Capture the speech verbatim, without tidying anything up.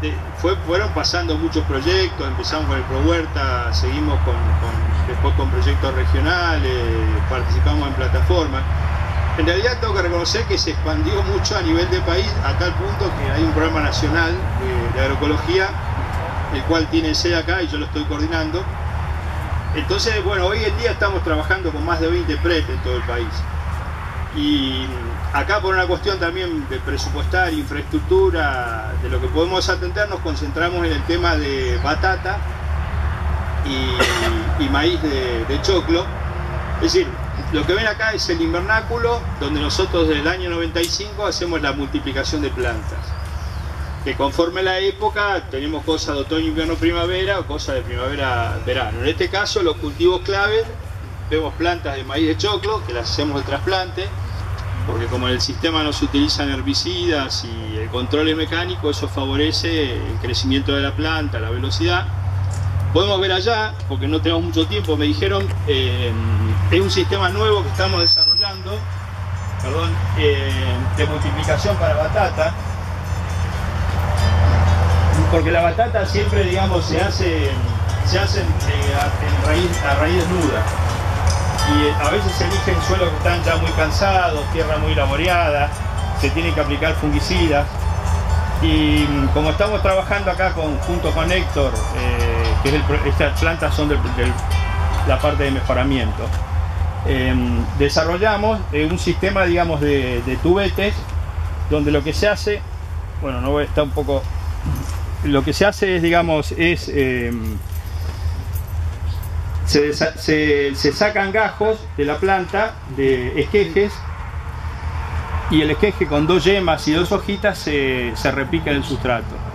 de, fue, fueron pasando muchos proyectos. Empezamos con el Pro Huerta, seguimos con, con, después con proyectos regionales, participamos en plataformas. En realidad tengo que reconocer que se expandió mucho a nivel de país, a tal punto que hay un programa nacional de, de agroecología, el cual tiene sede acá y yo lo estoy coordinando. Entonces, bueno, hoy en día estamos trabajando con más de veinte PRET en todo el país. Y acá, por una cuestión también de presupuestar, infraestructura, de lo que podemos atender, nos concentramos en el tema de batata y, y maíz de, de choclo. Es decir, lo que ven acá es el invernáculo, donde nosotros desde el año noventa y cinco hacemos la multiplicación de plantas. Que conforme la época tenemos cosas de otoño, invierno, primavera o cosas de primavera, verano. En este caso, los cultivos clave, vemos plantas de maíz de choclo, que las hacemos de trasplante, porque como en el sistema no se utilizan herbicidas y el control es mecánico, eso favorece el crecimiento de la planta, la velocidad. Podemos ver allá, porque no tenemos mucho tiempo, me dijeron, eh, es un sistema nuevo que estamos desarrollando, perdón, eh, de multiplicación para batata, porque la batata siempre, digamos, se hace, se hace eh, a, en raíz, a raíz desnuda, y eh, a veces se eligen suelos que están ya muy cansados, tierra muy laboreada, se tienen que aplicar fungicidas. Y como estamos trabajando acá con, junto con Héctor, eh, que es el, estas plantas son de, de la parte de mejoramiento, eh, desarrollamos eh, un sistema, digamos, de, de tubetes, donde lo que se hace, bueno, no está un poco, lo que se hace es, digamos, es eh, se, se, se sacan gajos de la planta de esquejes, y el esqueje con dos yemas y dos hojitas se, se repica en el sustrato.